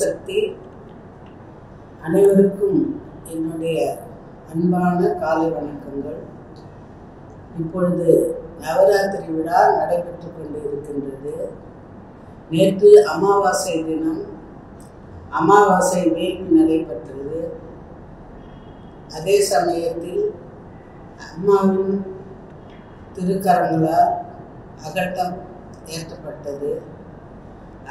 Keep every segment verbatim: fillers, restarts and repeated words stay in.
சக்தி அனைவருக்கும் என்னுடைய அன்பான காலை வணக்கங்கள். இப்பொழுது நவராத்திரி விழா நடைபெற்றுக் கொண்டிருக்கின்றது. நேற்று அமாவாசை தினம், அமாவாசை வேள்வி நடைபெற்றது. அதே சமயத்தில் அம்மாவின் திருக்கரங்களால் அகழ்த்தம் ஏற்றப்பட்டது.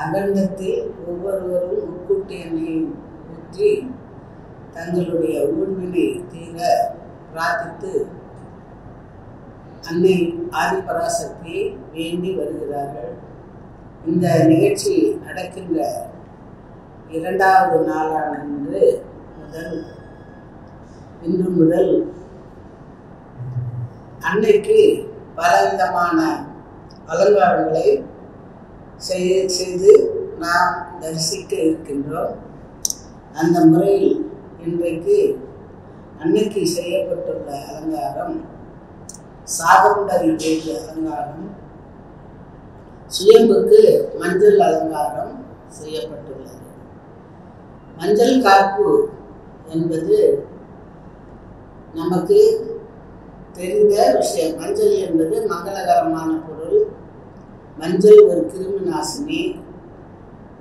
அகண்டத்தில் ஒவ்வொருவரும் முக்கூட்டு எண்ணெயை ஊற்றி தங்களுடைய ஊழ்வினை தீர பிரார்த்தித்து அன்னை ஆதிபராசக்தியை வேண்டி வருகிறார்கள். இந்த நிகழ்ச்சி நடக்கின்ற இரண்டாவது நாளான இன்று முதல் இன்று முதல் அன்னைக்கு பலவிதமான அலங்காரங்களை செய்து நாம் தரிசிக்க இருக்கின்றோம். அந்த முறையில் இன்றைக்கு அன்னைக்கு செய்யப்பட்டுள்ள அலங்காரம் சாகம்பரி தேவி அலங்காரம், சுயம்புக்கு மஞ்சள் அலங்காரம் செய்யப்பட்டுள்ளது. மஞ்சள் காப்பு என்பது நமக்கு தெரிந்த விஷயம். மஞ்சள் என்பது மங்களகரமான பொருள். மஞ்சள் ஒரு கிருமி நாசினி.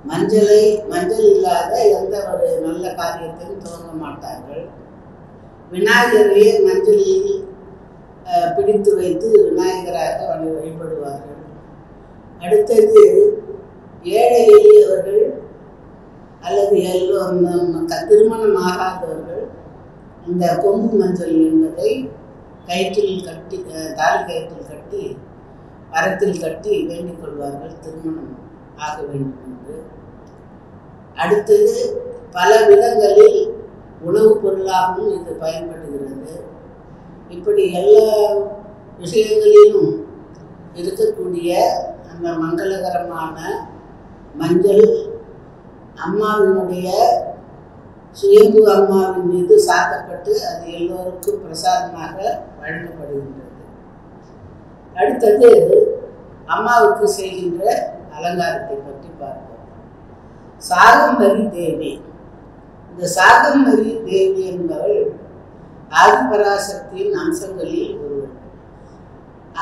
மஞ்சளை மஞ்சள் இல்லாத எந்த ஒரு நல்ல காரியத்தையும் துவங்க மாட்டார்கள். விநாயகரே மஞ்சளில் பிடித்து வைத்து விநாயகராக வழிபடுவார்கள். அடுத்தது ஏழை எளியவர்கள் அல்லது எல்லோரும் திருமணம் ஆகாதவர்கள் இந்த கொம்பு மஞ்சள் என்பதை கயிற்றில் கட்டி, தாலி கயிற்றில் கட்டி, மரத்தில் கட்டி வேண்டிக் கொள்வார்கள், திருமணம் ஆக வேண்டும் என்று. அடுத்தது பல விதங்களில் உணவுப் பொருளாகவும் இது பயன்படுகிறது. இப்படி எல்லா விஷயங்களிலும் இருக்கக்கூடிய அந்த மங்களகரமான மஞ்சள் அம்மாவினுடைய சுயம்பு அம்மாவின் மீது சாத்தப்பட்டு அது எல்லோருக்கும் பிரசாதமாக வழங்கப்படுகின்றது. அடுத்தது அம்மாவுக்கு செய்கின்ற அலங்காரத்தை பற்றி பார்ப்போம். சாகம்பரி தேவி. இந்த சாகம்பரி தேவி என்பவள் ஆதிபராசக்தியின் அம்சங்களில் ஒருவர்.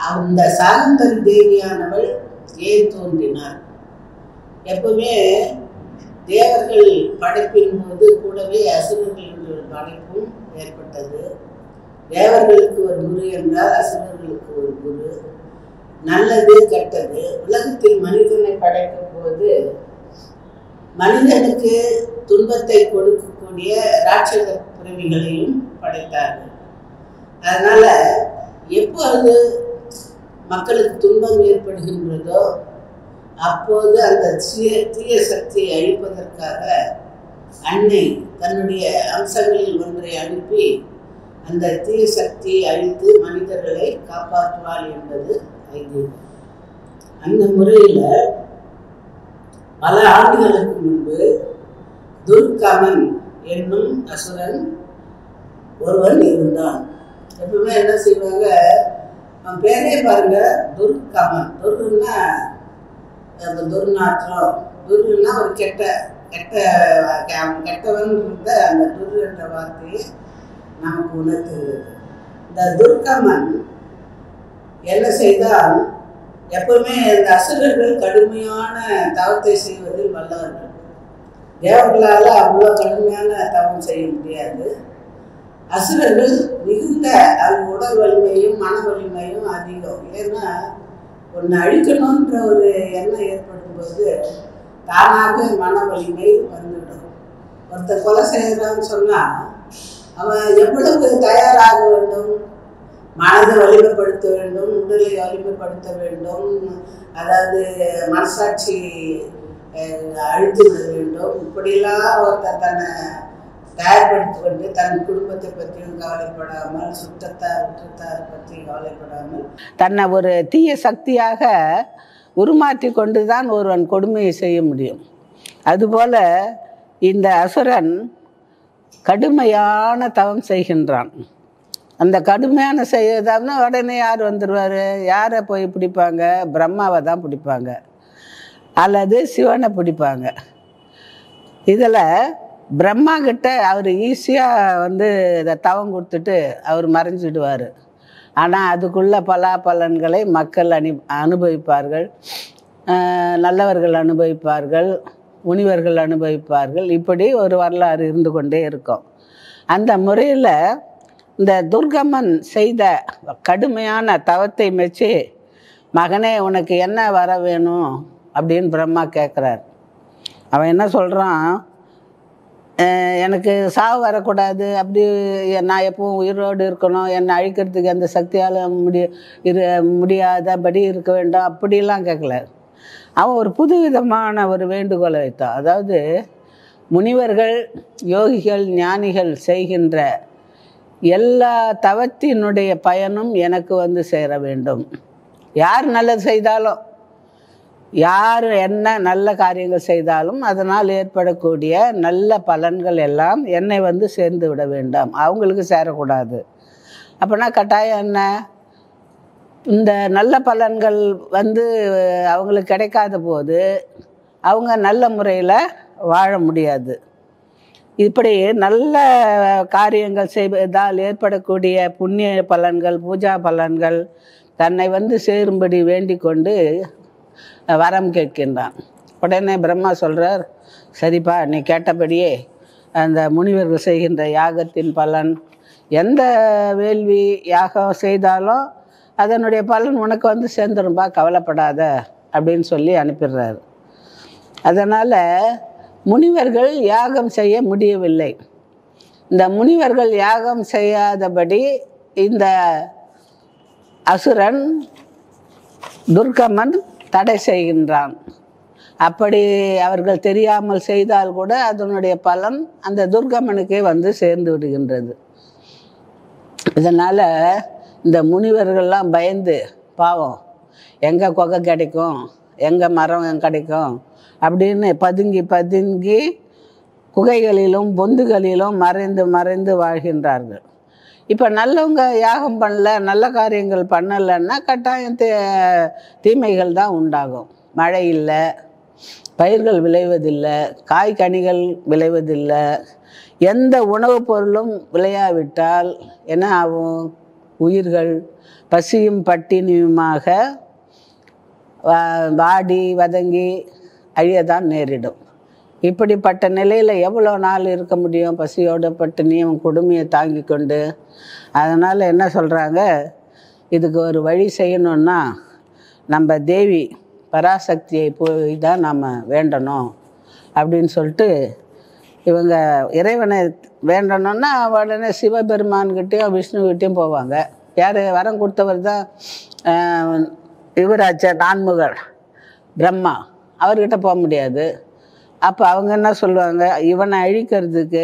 அந்த சாகம்பரி தேவியானவள் ஏன் தோன்றினார்? எப்பவுமே தேவர்கள் படைப்பின் போது கூடவே அசுரர்களின் படைப்பும் ஏற்பட்டது. தேவர்களுக்கு ஒரு குரு என்றால் அசுரர்களுக்கு ஒரு குரு. நல்லது கெட்டது. உலகத்தில் மனிதனை படைக்கும் போது மனிதனுக்கு துன்பத்தை கொடுக்கக்கூடிய ராட்சத பிறவிகளையும் படைத்தார்கள். அதனால எப்போது மக்களுக்கு துன்பம் ஏற்படுகின்றதோ அப்போது அந்த தீய தீய சக்தியை அழிப்பதற்காக அன்னை தன்னுடைய அம்சங்களில் ஒன்றை அனுப்பி அந்த தீய சக்தியை அழித்து மனிதர்களை காப்பாற்றுவாள் என்பது ஐதீகம். அந்த முறையில் பல ஆண்டுகளுக்கு முன்பு துர்கமன் என்னும் அசுரன் ஒருவன் இருந்தான். எப்பவுமே என்ன செய்வாங்க, அவன் பேரே பாருங்க, துர்கமன். துர்ன்னா துர்நாற்றம், துர்ன்னா ஒரு கெட்ட கெட்ட கெட்டவன் இருந்த அந்த துர் என்ற வார்த்தையை நமக்கு உணர்த்துகிறது. இந்த துர்கமன் என்ன செய்தால், எப்பவுமே இந்த அசுரர்கள் கடுமையான தவத்தை செய்வதில் வல்லவர்கள். தேவர்களால் அவ்வளோ கடுமையான தவம் செய்ய முடியாது. அசுரர்கள் மிகுந்த அது உடல் வலிமையும் மன வலிமையும் அதிகம். ஏன்னா ஒன்று அழிக்கணுன்ற ஒரு எண்ணம் ஏற்படும் போது தானாக மன வலிமை வந்துவிடும். ஒருத்தர் கொலை செய்கிறான்னு சொன்னால் அவன் எவ்வளவு தயாராக வேண்டும், மனதை வலிமைப்படுத்த வேண்டும், உடலை வலிமைப்படுத்த வேண்டும், அதாவது மனசாட்சி அழித்து விட வேண்டும், இப்படிலாம் ஒருத்தன் தன்னை தயார்படுத்தி கொண்டு தன் குடும்பத்தை பற்றியும் கவலைப்படாமல், சுற்றத்தை உற்றத்தாரை பற்றியும் கவலைப்படாமல், தன்னை ஒரு தீய சக்தியாக உருமாற்றி கொண்டு தான் ஒருவன் கொடுமையை செய்ய முடியும். அதுபோல் இந்த அசுரன் கடுமையான தவம் செய்கின்றான். அந்த கடுமையான செய்யதாம்னா உடனே யார் வந்துடுவார்? யாரை போய் பிடிப்பாங்க? பிரம்மாவை தான் பிடிப்பாங்க அல்லது சிவனை பிடிப்பாங்க. இதில பிரம்மா கிட்ட அவர் ஈஸியா வந்து தவம் கொடுத்துட்டு அவர் மறைஞ்சிடுவார். ஆனா அதுக்குள்ள பலாபலன்களை மக்கள் அனுபவிப்பார்கள். நல்லவர்கள் அனுபவிப்பார்கள், முனிவர்கள் அனுபவிப்பார்கள். இப்படி ஒரு வரலாறு இருந்து கொண்டே இருக்கும். அந்த முறையில் இந்த துர்கம்மன் செய்த கடுமையான தவத்தை மெச்சி, மகனே உனக்கு என்ன வர வேணும் அப்படின்னு பிரம்மா கேட்குறார். அவன் என்ன சொல்கிறான், எனக்கு சாவு வரக்கூடாது, அப்படி நான் எப்பவும் உயிரோடு இருக்கணும், என்னை அழிக்கிறதுக்கு அந்த சக்தியால் முடி இரு முடியாதபடி இருக்க வேண்டும் அப்படிலாம் கேட்கல. அவன் ஒரு புதுவிதமான ஒரு வேண்டுகோளை வைத்தான். அதாவது முனிவர்கள், யோகிகள், ஞானிகள் செய்கின்ற எல்லா தவத்தினுடைய பயனும் எனக்கு வந்து சேர வேண்டும். யார் நல்லது செய்தாலும், யார் என்ன நல்ல காரியங்கள் செய்தாலும் அதனால் ஏற்படக்கூடிய நல்ல பலன்கள் எல்லாம் என்னை வந்து சேர்ந்து விட வேண்டாம், அவங்களுக்கு சேரக்கூடாது. அப்படின்னா கட்டாயம் என்ன, இந்த நல்ல பலன்கள் வந்து அவங்களுக்கு கிடைக்காத போது அவங்க நல்ல முறையில் வாழ முடியாது. இப்படி நல்ல காரியங்கள் செய்வதால் ஏற்படக்கூடிய புண்ணிய பலன்கள், பூஜா பலன்கள் தன்னை வந்து சேரும்படி வேண்டிக் கொண்டு வரம் கேட்கின்றான். உடனே பிரம்மா சொல்கிறார், சரிப்பா நீ கேட்டபடியே அந்த முனிவர்கள் செய்கின்ற யாகத்தின் பலன், எந்த வேள்வி யாகம் செய்தாலும் அதனுடைய பலன் உனக்கு வந்து சேர்ந்துரும்பா, கவலைப்படாத அப்படின்னு சொல்லி அனுப்பிடுறாரு. அதனால் முனிவர்கள் யாகம் செய்ய முடியவில்லை. இந்த முனிவர்கள் யாகம் செய்யாதபடி இந்த அசுரன் துர்கம்மன் தடை செய்கின்றான். அப்படி அவர்கள் தெரியாமல் செய்தால் கூட அதனுடைய பலன் அந்த துர்கம்மனுக்கே வந்து சேர்ந்து விடுகின்றது. இதனால் இந்த முனிவர்கள்லாம் பயந்து, பாவம் எங்கே கொகை கிடைக்கும், எங்கே மரம் கிடைக்கும் அப்படின்னு பதுங்கி பதுங்கி குகைகளிலும் பொந்துகளிலும் மறைந்து மறைந்து வாழ்கின்றார்கள். இப்போ நல்லவங்க யாகம் பண்ணல, நல்ல காரியங்கள் பண்ணலைன்னா கட்டாயம் தே தீமைகள் தான் உண்டாகும். மழை இல்லை, பயிர்கள் விளைவதில்லை, காய் கனிகள் விளைவதில்லை, எந்த உணவுப் பொருளும் விளையாவிட்டால் என்ன ஆகும், உயிர்கள் பசியும் பட்டினியுமாக வாடி வதங்கி அழியதான் நேரிடும். இப்படிப்பட்ட நிலையில் எவ்வளோ நாள் இருக்க முடியும் பசியோட பட்டினியும் கொடுமையை தாங்கி கொண்டு? அதனால் என்ன சொல்கிறாங்க, இதுக்கு ஒரு வழி செய்யணுன்னா நம்ம தேவி பராசக்தியை போய் தான் நாம் வேண்டணும் அப்படின்னு சொல்லிட்டு இவங்க இறைவனை வேண்டணுன்னா உடனே சிவபெருமான்கிட்டையும் விஷ்ணுக்கிட்டையும் போவாங்க. யார் வரம் கொடுத்தவர் தான் யுவராஜர் நான்முகர் பிரம்மா, அவர்கிட்ட போக முடியாது. அப்போ அவங்க என்ன சொல்லுவாங்க, இவனை அழிக்கிறதுக்கு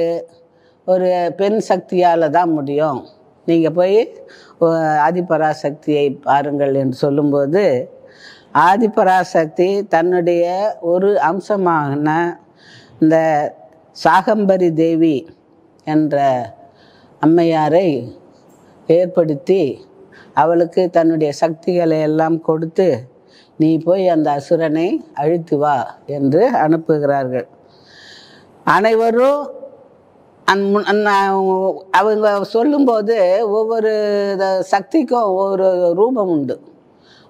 ஒரு பெண் சக்தியால் தான் முடியும், நீங்கள் போய் ஆதிபராசக்தியை பாருங்கள் என்று சொல்லும்போது, ஆதிபராசக்தி தன்னுடைய ஒரு அம்சமான இந்த சாகம்பரி தேவி என்ற அம்மையாரை ஏற்படுத்தி அவளுக்கு தன்னுடைய சக்திகளை எல்லாம் கொடுத்து, நீ போய் அந்த அசுரனை அழித்து வா என்று அனுப்புகிறார்கள். அனைவரும் அவங்க சொல்லும்போது ஒவ்வொரு சக்திக்கும் ஒவ்வொரு ரூபம் உண்டு.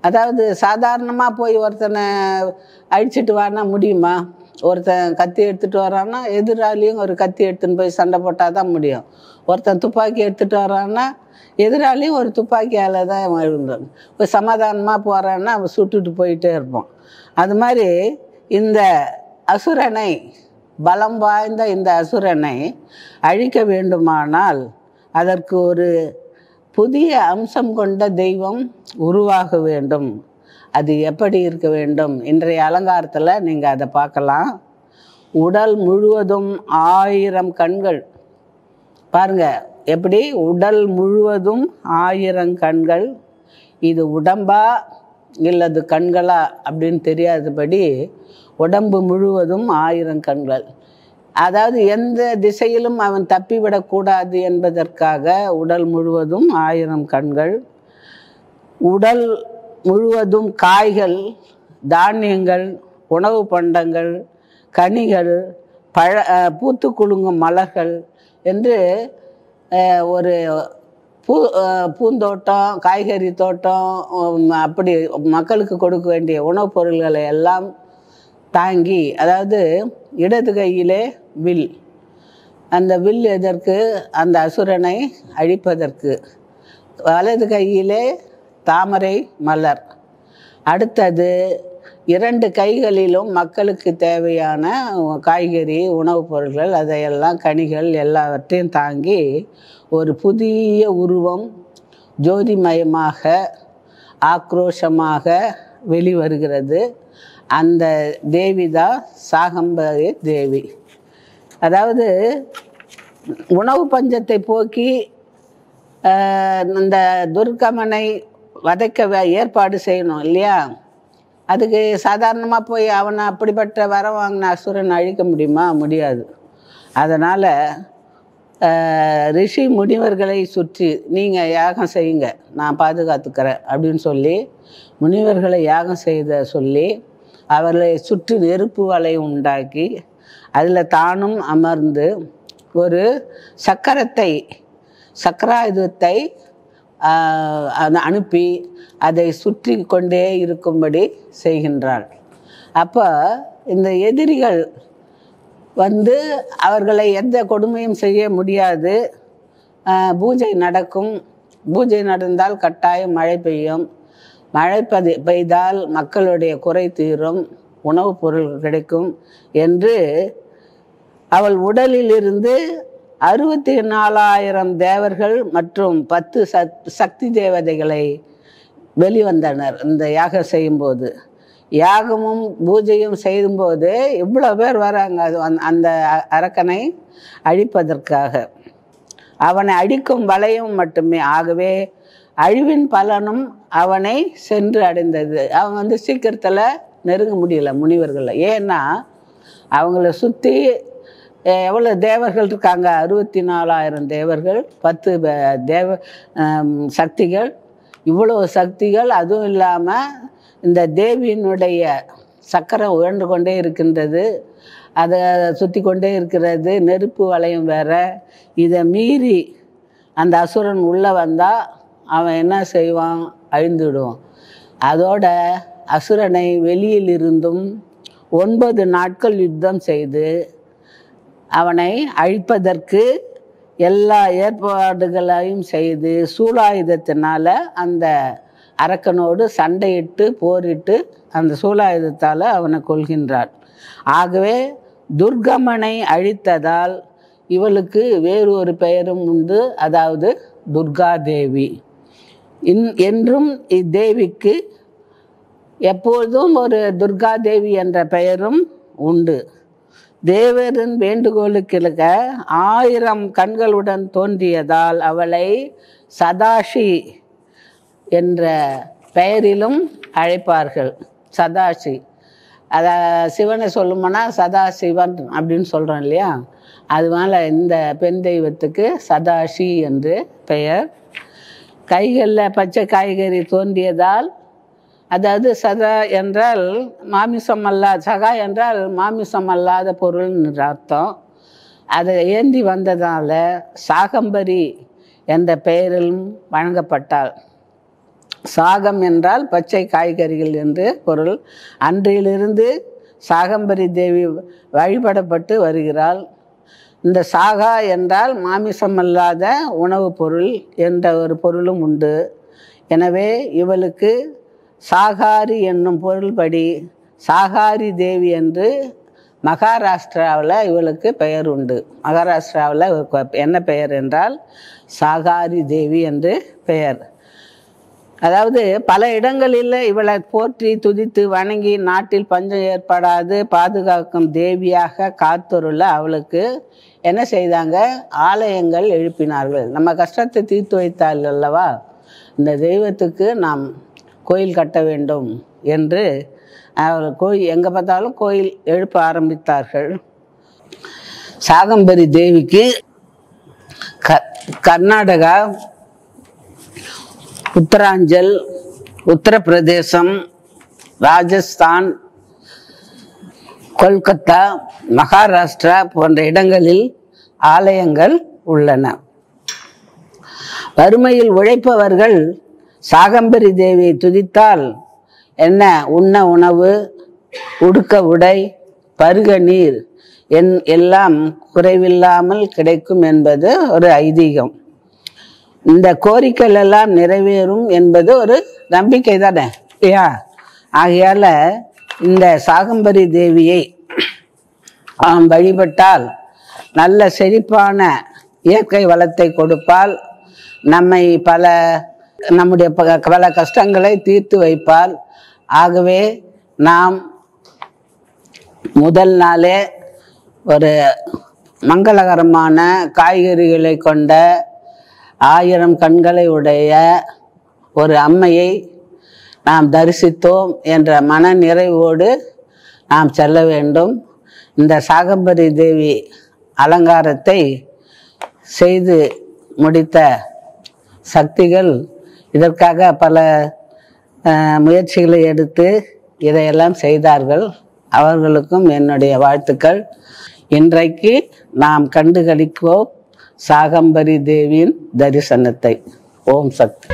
அதாவது சாதாரணமாக போய் ஒருத்தனை அழிச்சிட்டு வானா முடியுமா? ஒருத்தன் கத்தி எடுத்துகிட்டு வரான்னா எதிராளியும் ஒரு கத்தி எடுத்துன்னு போய் சண்டை போட்டால் தான் முடியும். ஒருத்தன் துப்பாக்கி எடுத்துகிட்டு வரான்னா எதிராளியும் ஒரு துப்பாக்கியால் தான் எழுந்தாங்க. இப்போ சமாதானமாக போகிறான்னா அவன் சுட்டுட்டு போயிட்டே இருப்போம். அது மாதிரி இந்த அசுரனை, பலம் வாய்ந்த இந்த அசுரனை அழிக்க வேண்டுமானால் அதற்கு ஒரு புதிய அம்சம் கொண்ட தெய்வம் உருவாக வேண்டும். அது எப்படி இருக்க வேண்டும்? இன்றைய அலங்காரத்தில் நீங்கள் அதை பார்க்கலாம். உடல் முழுவதும் ஆயிரம் கண்கள். பாருங்கள் எப்படி உடல் முழுவதும் ஆயிரம் கண்கள். இது உடம்பா இல்லது கண்களா அப்படின்னு தெரியாதபடி உடம்பு முழுவதும் ஆயிரம் கண்கள். அதாவது எந்த திசையிலும் அவன் தப்பிவிடக்கூடாது என்பதற்காக உடல் முழுவதும் ஆயிரம் கண்கள். உடல் முழுவதும் காய்கள், தானியங்கள், உணவு பண்டங்கள், கனிகள், பழ பூத்து குலுங்கும் மலர்கள் என்று ஒரு பூ பூந்தோட்டம் காய்கறி தோட்டம் அப்படி மக்களுக்கு கொடுக்க வேண்டிய உணவுப் பொருள்களை எல்லாம் தாங்கி, அதாவது இடது கையிலே வில், அந்த வில் எதற்கு? அந்த அசுரனை அழிப்பதற்கு. வலது கையிலே தாமரை மலர். அடுத்தது இரண்டு கைகளிலும் மக்களுக்கு தேவையான காய்கறி உணவுப் பொருட்கள் அதையெல்லாம் கனிகள் எல்லாவற்றையும் தாங்கி ஒரு புதிய உருவம் ஜோதிமயமாக ஆக்ரோஷமாக வெளிவருகிறது. அந்த தேவிதான் சாகம்பரி தேவி. அதாவது உணவு பஞ்சத்தை போக்கி இந்த துர்கமனை வதைக்க ஏற்பாடு செய்யணும் இல்லையா? அதுக்கு சாதாரணமாக போய் அவனை அப்படிப்பட்ட வர வாங்கின அசுரன் அழிக்க முடியுமா? முடியாது. அதனால் ரிஷி முனிவர்களை சுற்றி நீங்கள் யாகம் செய்யுங்க, நான் பாதுகாத்துக்கிறேன் அப்படின்னு சொல்லி முனிவர்களை யாகம் செய்த சொல்லி அவர்களை சுற்றி நெருப்பு வலை உண்டாக்கி அதில் தானும் அமர்ந்து ஒரு சக்கரத்தை சக்கராயுதத்தை அனுப்பி அதை சுற்றி கொண்டே இருக்கும்படி செய்கின்றாள். அப்போ இந்த எதிரிகள் வந்து அவர்களை எந்த கொடுமையும் செய்ய முடியாது. பூஜை நடக்கும், பூஜை நடந்தால் கட்டாயம் மழை பெய்யும், மழை பெய்தால் மக்களுடைய குறை தீரும், உணவுப் பொருள் கிடைக்கும் என்று அவள் உடலிலிருந்து அறுபத்தி நாலாயிரம் தேவர்கள் மற்றும் பத்து சக்தி தேவதைகளை வெளிவந்தனர். இந்த யாகம் செய்யும்போது யாகமும் பூஜையும் செய்யும்போது இவ்வளோ பேர் வராங்க அது அந்த அரக்கனை அழிப்பதற்காக, அவனை அழிக்கும் வலையும் மட்டுமே. ஆகவே அழிவின் பலனும் அவனை சென்று அடைந்தது. அவன் வந்து சீக்கிரத்தில் நெருங்க முடியலை முனிவர்களை. ஏன்னா அவங்கள சுற்றி எவ்வளோ தேவர்கள் இருக்காங்க? அறுபத்தி நாலாயிரம் தேவர்கள், பத்து தேவ சக்திகள், இவ்வளோ சக்திகள். அதுவும் இல்லாமல் இந்த தேவியினுடைய சக்கரம் உழன்று கொண்டே இருக்கின்றது, அதை சுற்றி கொண்டே இருக்கிறது, நெருப்பு வளையம் வேறு. இதை மீறி அந்த அசுரன் உள்ளே வந்தால் அவன் என்ன செய்வான்? அழிந்துவிடுவான். அதோட அசுரனை வெளியிலிருந்தும் ஒன்பது நாட்கள் யுத்தம் செய்து அவனை அழிப்பதற்கு எல்லா ஏற்பாடுகளையும் செய்து சூலாயுதத்தினால் அந்த அரக்கனோடு சண்டையிட்டு போரிட்டு அந்த சூலாயுதத்தால் அவனை கொல்கின்றான். ஆகவே துர்கமனை அழித்ததால் இவளுக்கு வேறு ஒரு பெயரும் உண்டு, அதாவது துர்கா தேவி. இன் என்றும் இத்தேவிக்கு எப்பொழுதும் ஒரு துர்கா தேவி என்ற பெயரும் உண்டு. தேவரின் வேண்டுகோளுக்கிழக்க ஆயிரம் கண்களுடன் தோன்றியதால் அவளை சதாஷி என்ற பெயரிலும் அழைப்பார்கள். சதாஷி, அதை சிவனை சொல்லுமோனா சதாசிவன் அப்படின்னு சொல்கிறோம் இல்லையா? அதனால் இந்த பெண் தெய்வத்துக்கு சதாஷி என்று பெயர். கைகளில் பச்சை காய்கறி தோன்றியதால், அதாவது சதா என்றால் மாமிசம் அல்லாத, சகா என்றால் மாமிசம் அல்லாத பொருள்னு அர்த்தம். அதை ஏந்தி வந்ததால் சாகம்பரி என்ற பெயரிலும் வழங்கப்பட்டாள். சாகம் என்றால் பச்சை காய்கறிகள் என்று பொருள். அன்றிலிருந்து சாகம்பரி தேவி வழிபடப்பட்டு வருகிறாள். இந்த சாகா என்றால் மாமிசம் அல்லாத உணவுப் பொருள் என்ற ஒரு பொருளும் உண்டு. எனவே இவளுக்கு சாகாரி என்னும் பொருள்படி சாகாரி தேவி என்று மகாராஷ்டிராவில் இவளுக்கு பெயர் உண்டு. மகாராஷ்டிராவில் என்ன பெயர் என்றால் சாகாரி தேவி என்று பெயர். அதாவது பல இடங்களில் இவளை போற்றி துதித்து வணங்கி நாட்டில் பஞ்சம் ஏற்படாது பாதுகாக்கும் தேவியாக காத்தொருள அவளுக்கு என்ன செய்தாங்க? ஆலயங்கள் எழுப்பினார்கள். நம்ம கஷ்டத்தை தீர்த்து வைத்தாள் அல்லவா, இந்த தெய்வத்துக்கு நாம் கோயில் கட்ட வேண்டும் என்று அவள் கோயில் எங்கே பார்த்தாலும் கோயில் எழுப்ப ஆரம்பித்தார்கள். சாகம்பரி தேவிக்கு க கர்நாடகா, உத்தராஞ்சல், உத்தரப்பிரதேசம், ராஜஸ்தான், कोलकाता महाराष्ट्रा போன்ற இடங்களில் ஆலயங்கள் உள்ளன. வறுமையில் உழைப்பவர்கள் சாகம்பரி தேவியை துதித்தால் என்ன உண்ண உணவு உடுக்க உடை பருக நீர் எல்லாம் குறைவில்லாமல் கிடைக்கும் என்பது ஒரு ஐதீகம். இந்த கோரிக்கைகள் எல்லாம் நிறைவேறும் என்பது ஒரு நம்பிக்கை தானே இல்லையா? ஆகையால இந்த சாகம்பரி தேவியை நாம் வழிபட்டால் நல்ல செழிப்பான இயற்கை வளத்தை கொடுப்பால், நம்மை பல நம்முடைய பல கஷ்டங்களை தீர்த்து வைப்பால். ஆகவே நாம் முதல் நாளே ஒரு மங்களகரமான காய்கறிகளை கொண்ட ஆயிரம் கண்களை உடைய ஒரு அம்மையை நாம் தரிசித்தோம் என்ற மன நிறைவோடு நாம் செல்ல வேண்டும். இந்த சாகம்பரி தேவி அலங்காரத்தை செய்து முடித்த சக்திகள் இதற்காக பல முயற்சிகளை எடுத்து இதையெல்லாம் செய்தார்கள். அவர்களுக்கும் என்னுடைய வாழ்த்துக்கள். இன்றைக்கு நாம் கண்டுகளிப்போம் சாகம்பரி தேவியின் தரிசனத்தை. ஓம் சக்தி.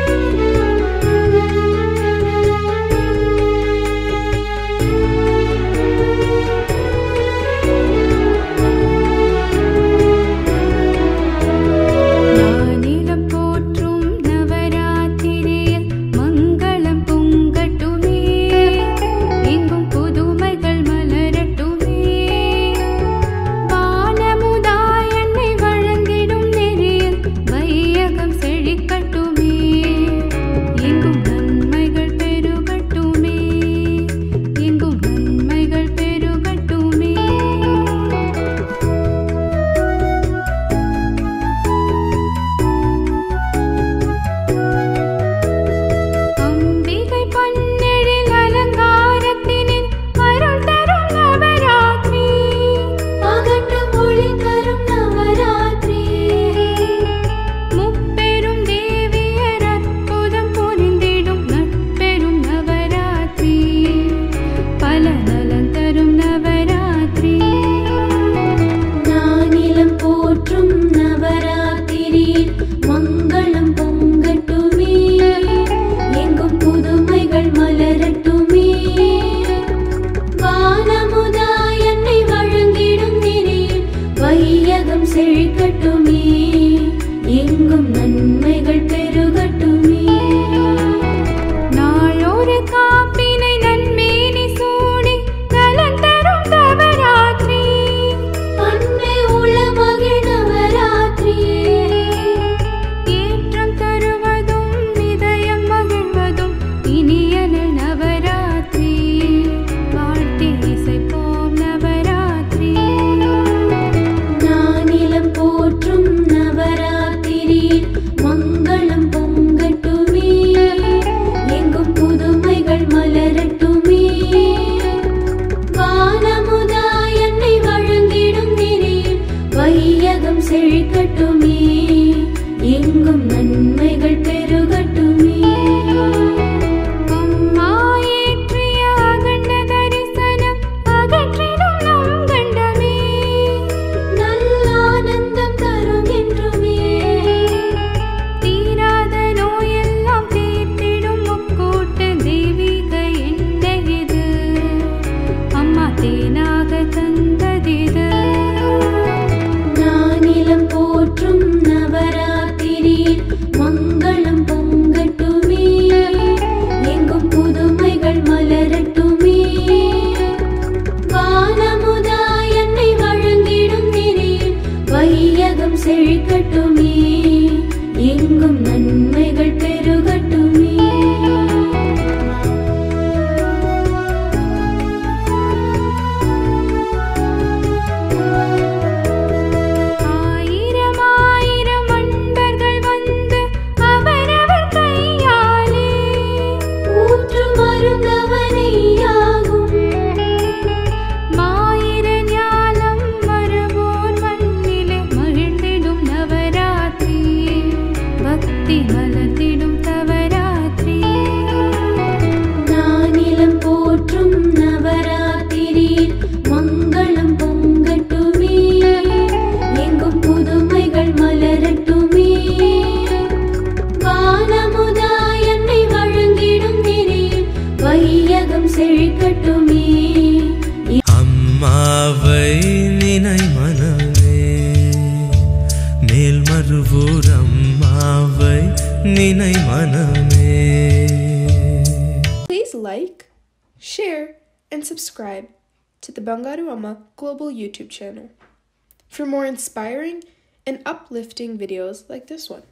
Navaratri, Bangaru Amma. வினை மனமே மேல் மருவூர் அம்மாவை நினை மனமே. Please like, share and subscribe to the Bangaru Amma global YouTube channel for more inspiring and uplifting videos like this one.